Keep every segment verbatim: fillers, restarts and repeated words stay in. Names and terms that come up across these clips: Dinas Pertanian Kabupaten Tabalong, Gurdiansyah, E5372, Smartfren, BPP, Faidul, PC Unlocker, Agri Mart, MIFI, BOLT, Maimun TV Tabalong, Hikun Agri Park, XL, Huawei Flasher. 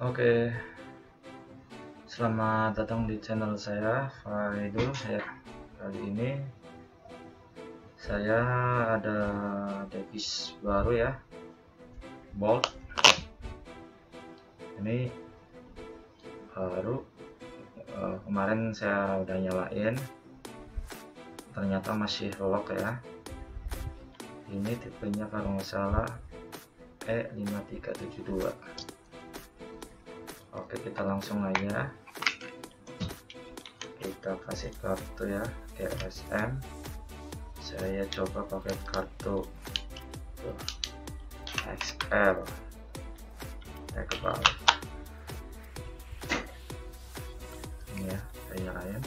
Oke, selamat datang di channel saya, Faidul. Ya, kali ini saya ada device baru ya, Bolt. Ini baru, kemarin saya udah nyalain, ternyata masih lock ya. Ini tipenya kalau nggak salah E lima tiga tujuh dua. Oke, kita langsung aja, kita kasih kartu ya R S M. Saya coba pakai kartu tuh, X L. Saya kebalik ini ya, saya nyalain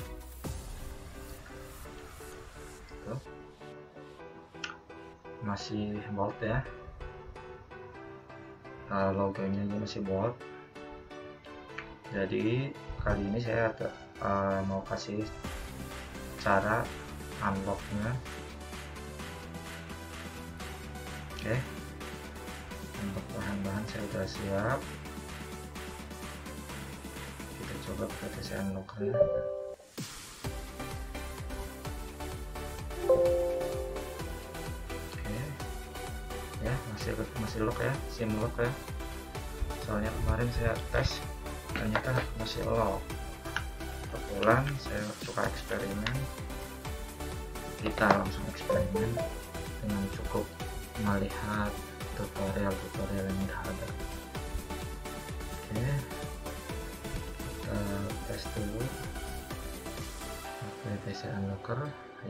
tuh, masih bolt ya, nah, logonya aja masih bolt. Jadi kali ini saya uh, mau kasih cara unlocknya. Oke, untuk bahan-bahan saya sudah siap. Kita coba pakai P C Unlocker. Oke, ya masih masih lock ya, sim lock ya. Soalnya kemarin saya tes, ternyata masih lock. Kebetulan saya suka eksperimen, kita langsung eksperimen dengan cukup melihat tutorial-tutorial yang udah ada. Oke, kita tes dulu pakai P C Unlocker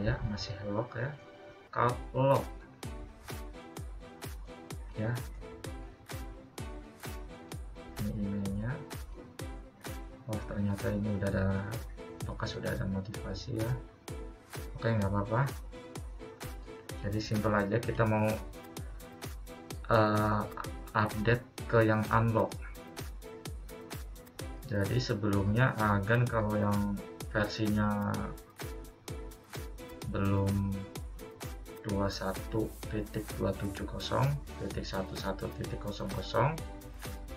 ya, masih lock ya, cap lock ya. Ini emailnya. Oh, ternyata ini udah ada bekas, sudah ada motivasi ya. Oke, nggak apa-apa. Jadi simpel aja, kita mau uh, update ke yang unlock. Jadi sebelumnya agan kalau yang versinya belum dua puluh satu titik dua tujuh nol titik sebelas titik nol nol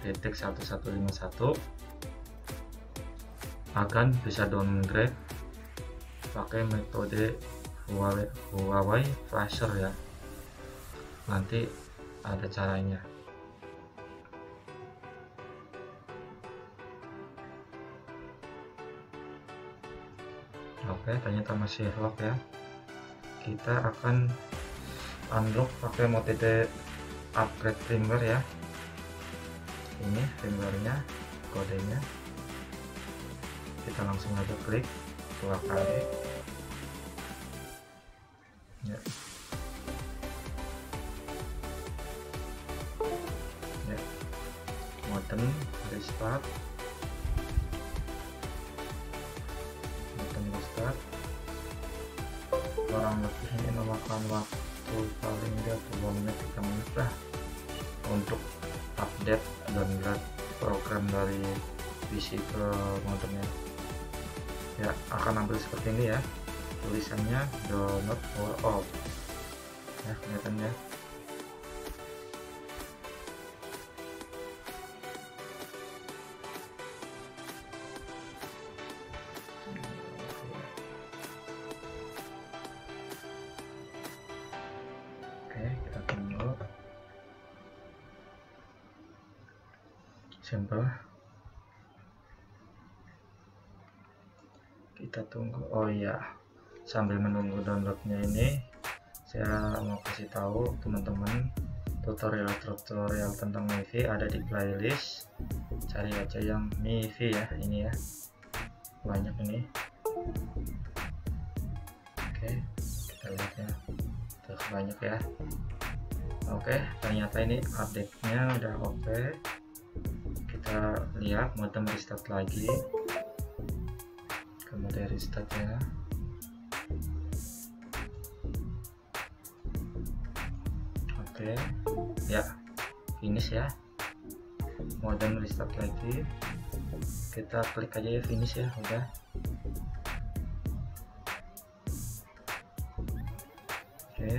titik sebelas lima satu akan bisa downgrade pakai metode Huawei, Huawei Flasher ya. Nanti ada caranya. Oke, ternyata masih lock ya. Kita akan unlock pakai metode upgrade firmware ya. Ini firmware-nya, kodenya. Kita langsung aja klik dua kali ya. Ya, modem restart, modem restart kurang lebih ini memakan waktu paling nggak dua menit tiga menit lah untuk update dan lihat program dari P C ke modemnya. Ya, akan ambil seperti ini ya, tulisannya download for all ya, kelihatan ya. Oke, kita tunggu, simple. Kita tunggu. Oh iya, sambil menunggu downloadnya ini, saya mau kasih tahu teman-teman, tutorial-tutorial tentang MIFI ada di playlist. Cari aja yang MIFI ya, ini ya, banyak ini. Oke, kita lihat ya, tuh banyak ya. Oke, ternyata ini update-nya udah oke. Kita lihat modem restart lagi, kemudian restart ya. Oke ya, finish ya, modem restart lagi. Kita klik aja ya, finish ya, udah. Oke,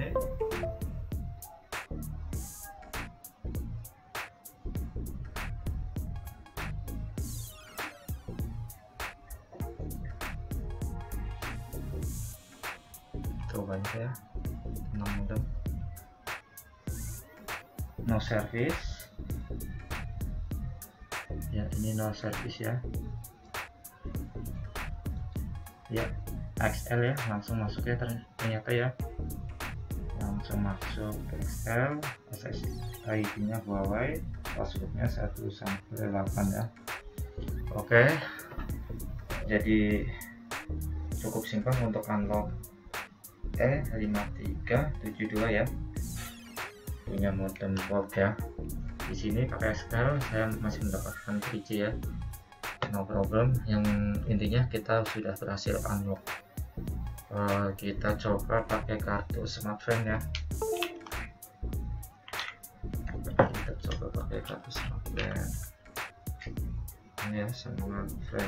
cobaan saya enam jam, no service ya, ini no service ya ya X L ya, langsung masuk ya ternyata ya, langsung masuk X L, I D nya Huawei, passwordnya satu sampai delapan ya. Oke, jadi cukup simpel untuk unlock E lima tiga tujuh dua ya, punya modem bolt ya. Di sini pakai X L saya masih mendapatkan free ya, no problem. Yang intinya kita sudah berhasil unlock. Uh, kita coba pakai kartu Smartfren ya, kita coba pakai kartu Smartfren ini ya, Smartfren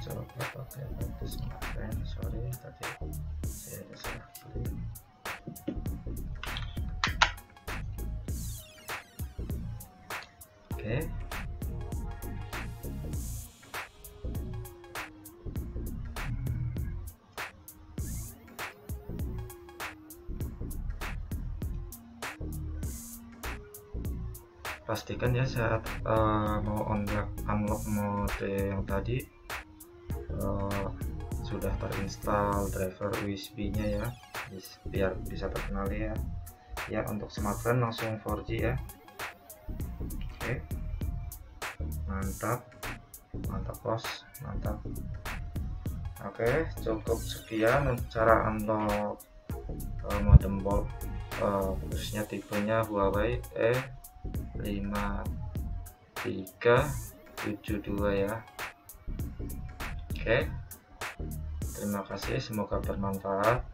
coba pakai kartu Smartfren. Sorry tadi saya ada salah pilih. Oke, pastikan ya saat uh, mau unlock, unlock mode yang tadi Uh, sudah terinstall driver U S B nya ya, biar bisa terkenali ya. Ya untuk Smartfren langsung empat G ya. Oke, mantap mantap bos, mantap. Oke, cukup sekian cara unlock uh, modem bolt, uh, khususnya tipenya Huawei E lima tiga tujuh dua ya. Oke, terima kasih, semoga bermanfaat.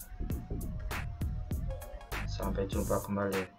Sampai jumpa kembali.